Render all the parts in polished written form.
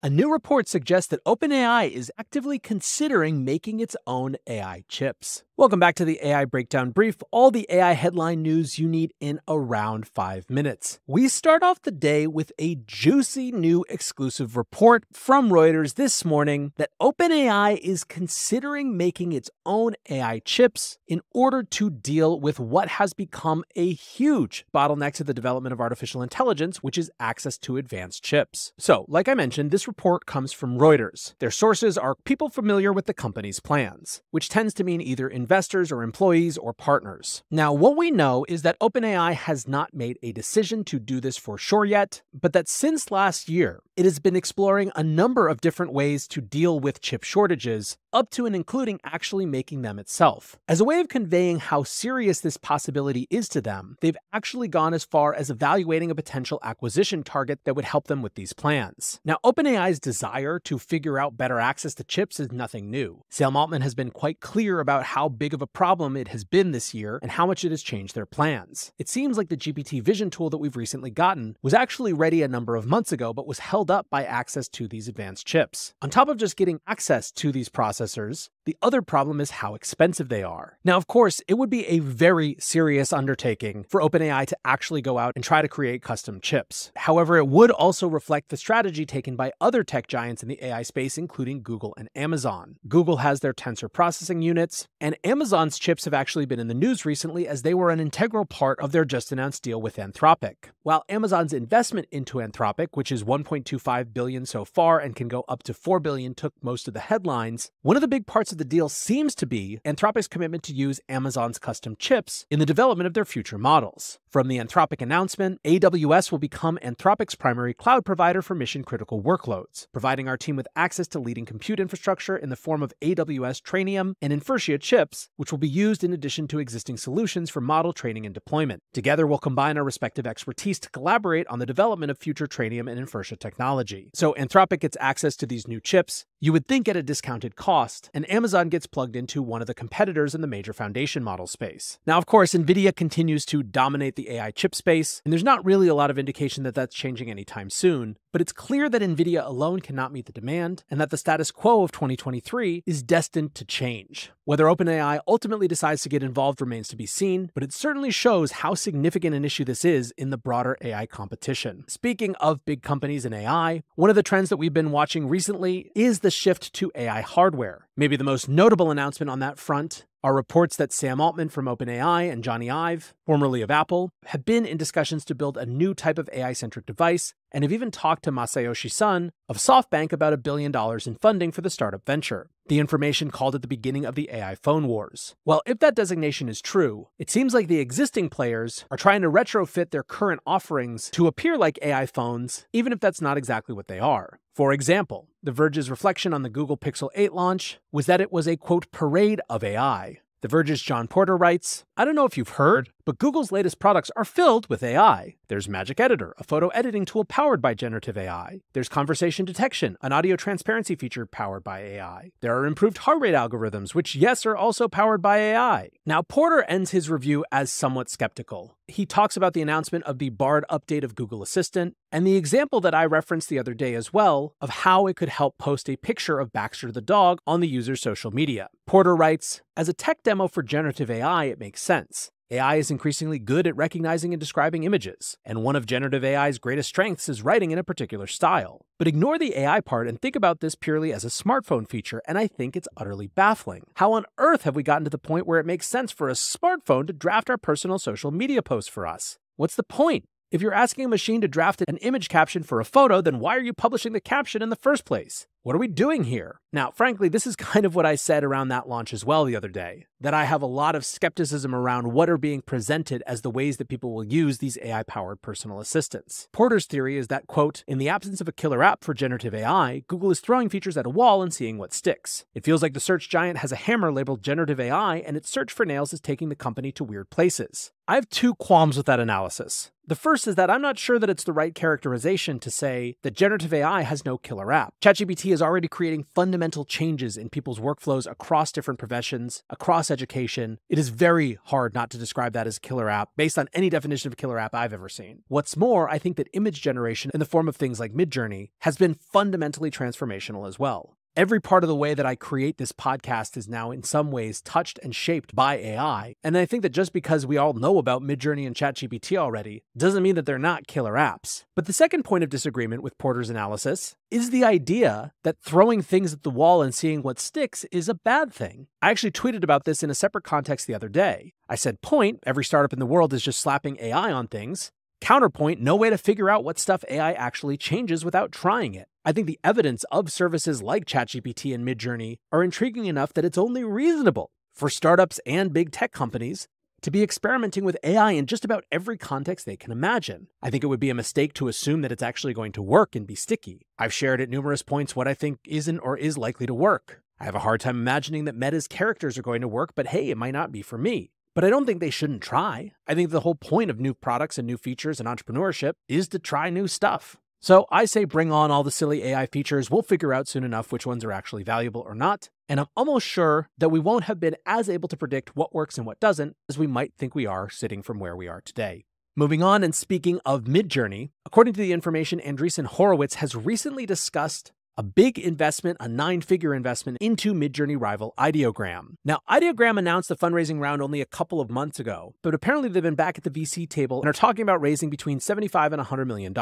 A new report suggests that OpenAI is actively considering making its own AI chips. Welcome back to the AI Breakdown Brief, all the AI headline news you need in around 5 minutes. We start off the day with a juicy new exclusive report from Reuters this morning that OpenAI is considering making its own AI chips in order to deal with what has become a huge bottleneck to the development of artificial intelligence, which is access to advanced chips. So, like I mentioned, this report comes from Reuters. Their sources are people familiar with the company's plans, which tends to mean either investors or employees or partners. Now, what we know is that OpenAI has not made a decision to do this for sure yet, but that since last year, it has been exploring a number of different ways to deal with chip shortages, up to and including actually making them itself. As a way of conveying how serious this possibility is to them, they've actually gone as far as evaluating a potential acquisition target that would help them with these plans. Now, OpenAI's desire to figure out better access to chips is nothing new. Sam Altman has been quite clear about how big of a problem it has been this year and how much it has changed their plans. It seems like the GPT Vision tool that we've recently gotten was actually ready a number of months ago, but was held up by access to these advanced chips. On top of just getting access to these processors, the other problem is how expensive they are. Now, of course, it would be a very serious undertaking for OpenAI to actually go out and try to create custom chips. However, it would also reflect the strategy taken by other tech giants in the AI space, including Google and Amazon. Google has their Tensor Processing Units, and Amazon's chips have actually been in the news recently as they were an integral part of their just-announced deal with Anthropic. While Amazon's investment into Anthropic, which is $1.25 billion so far and can go up to $4 billion, took most of the headlines, one of the big parts of the deal seems to be Anthropic's commitment to use Amazon's custom chips in the development of their future models. From the Anthropic announcement, AWS will become Anthropic's primary cloud provider for mission-critical workloads, providing our team with access to leading compute infrastructure in the form of AWS Trainium and Inferentia chips, which will be used in addition to existing solutions for model training and deployment. Together, we'll combine our respective expertise to collaborate on the development of future Trainium and Inferentia technology. So Anthropic gets access to these new chips, you would think at a discounted cost, and Amazon gets plugged into one of the competitors in the major foundation model space. Now, of course, NVIDIA continues to dominate the AI chip space, and there's not really a lot of indication that that's changing anytime soon, but it's clear that NVIDIA alone cannot meet the demand, and that the status quo of 2023 is destined to change. Whether OpenAI ultimately decides to get involved remains to be seen, but it certainly shows how significant an issue this is in the broader AI competition. Speaking of big companies in AI, one of the trends that we've been watching recently is the shift to AI hardware. Maybe the most notable announcement on that front are reports that Sam Altman from OpenAI and Johnny Ive, formerly of Apple, have been in discussions to build a new type of AI-centric device, and have even talked to Masayoshi Son of SoftBank about $1 billion in funding for the startup venture. The information called at the beginning of the AI phone wars. Well, if that designation is true, it seems like the existing players are trying to retrofit their current offerings to appear like AI phones, even if that's not exactly what they are. For example, The Verge's reflection on the Google Pixel 8 launch was that it was a, quote, parade of AI. The Verge's John Porter writes, I don't know if you've heard, but Google's latest products are filled with AI. There's Magic Editor, a photo editing tool powered by generative AI. There's Conversation Detection, an audio transparency feature powered by AI. There are improved heart rate algorithms, which, yes, are also powered by AI. Now, Porter ends his review as somewhat skeptical. He talks about the announcement of the Bard update of Google Assistant, and the example that I referenced the other day as well of how it could help post a picture of Baxter the dog on the user's social media. Porter writes, as a tech demo for generative AI, it makes sense. AI is increasingly good at recognizing and describing images, and one of generative AI's greatest strengths is writing in a particular style. But ignore the AI part and think about this purely as a smartphone feature, and I think it's utterly baffling. How on earth have we gotten to the point where it makes sense for a smartphone to draft our personal social media posts for us? What's the point? If you're asking a machine to draft an image caption for a photo, then why are you publishing the caption in the first place? What are we doing here? Now, frankly, this is kind of what I said around that launch as well the other day, that I have a lot of skepticism around what are being presented as the ways that people will use these AI-powered personal assistants. Porter's theory is that, quote, in the absence of a killer app for generative AI, Google is throwing features at a wall and seeing what sticks. It feels like the search giant has a hammer labeled generative AI, and its search for nails is taking the company to weird places. I have two qualms with that analysis. The first is that I'm not sure that it's the right characterization to say that generative AI has no killer app. ChatGPT is is already creating fundamental changes in people's workflows across different professions, across education. It is very hard not to describe that as a killer app based on any definition of a killer app I've ever seen. What's more, I think that image generation in the form of things like Midjourney has been fundamentally transformational as well. Every part of the way that I create this podcast is now in some ways touched and shaped by AI. And I think that just because we all know about Midjourney and ChatGPT already doesn't mean that they're not killer apps. But the second point of disagreement with Porter's analysis is the idea that throwing things at the wall and seeing what sticks is a bad thing. I actually tweeted about this in a separate context the other day. I said, point, every startup in the world is just slapping AI on things. Counterpoint, no way to figure out what stuff AI actually changes without trying it. I think the evidence of services like ChatGPT and Midjourney are intriguing enough that it's only reasonable for startups and big tech companies to be experimenting with AI in just about every context they can imagine. I think it would be a mistake to assume that it's actually going to work and be sticky. I've shared at numerous points what I think isn't or is likely to work. I have a hard time imagining that Meta's characters are going to work, but hey, it might not be for me. But I don't think they shouldn't try. I think the whole point of new products and new features and entrepreneurship is to try new stuff. So I say bring on all the silly AI features. We'll figure out soon enough which ones are actually valuable or not. And I'm almost sure that we won't have been as able to predict what works and what doesn't as we might think we are sitting from where we are today. Moving on and speaking of Midjourney, according to the information, Andreessen Horowitz has recently discussed a big investment, a nine-figure investment into Midjourney rival Ideogram. Now, Ideogram announced the fundraising round only a couple of months ago, but apparently they've been back at the VC table and are talking about raising between $75 and $100 million.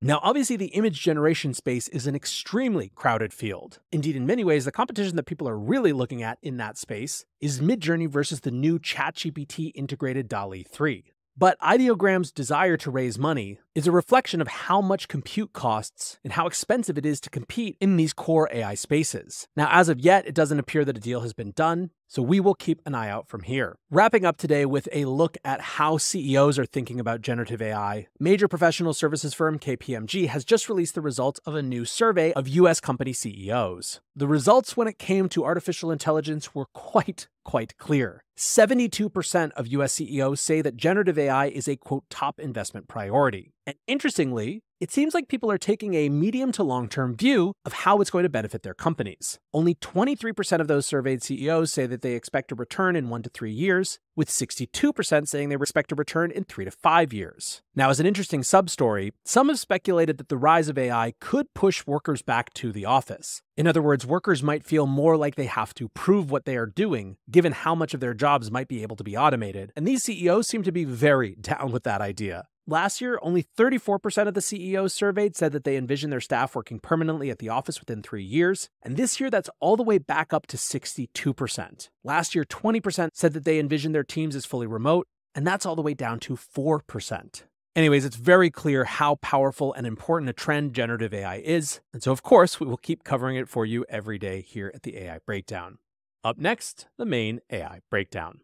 Now, obviously, the image generation space is an extremely crowded field. Indeed, in many ways, the competition that people are really looking at in that space is Midjourney versus the new ChatGPT integrated DALL-E 3. But Ideogram's desire to raise money is a reflection of how much compute costs and how expensive it is to compete in these core AI spaces. Now, as of yet, it doesn't appear that a deal has been done, so we will keep an eye out from here. Wrapping up today with a look at how CEOs are thinking about generative AI, major professional services firm KPMG has just released the results of a new survey of US company CEOs. The results when it came to artificial intelligence were quite clear. 72% of US CEOs say that generative AI is a, quote, top investment priority. And interestingly, it seems like people are taking a medium to long-term view of how it's going to benefit their companies. Only 23% of those surveyed CEOs say that they expect a return in 1 to 3 years, with 62% saying they expect a return in 3 to 5 years. Now, as an interesting sub-story, some have speculated that the rise of AI could push workers back to the office. In other words, workers might feel more like they have to prove what they are doing, given how much of their jobs might be able to be automated, and these CEOs seem to be very down with that idea. Last year, only 34% of the CEOs surveyed said that they envision their staff working permanently at the office within 3 years, and this year that's all the way back up to 62%. Last year, 20% said that they envision their teams as fully remote, and that's all the way down to 4%. Anyways, it's very clear how powerful and important a trend generative AI is, and so of course, we will keep covering it for you every day here at the AI Breakdown. Up next, the main AI Breakdown.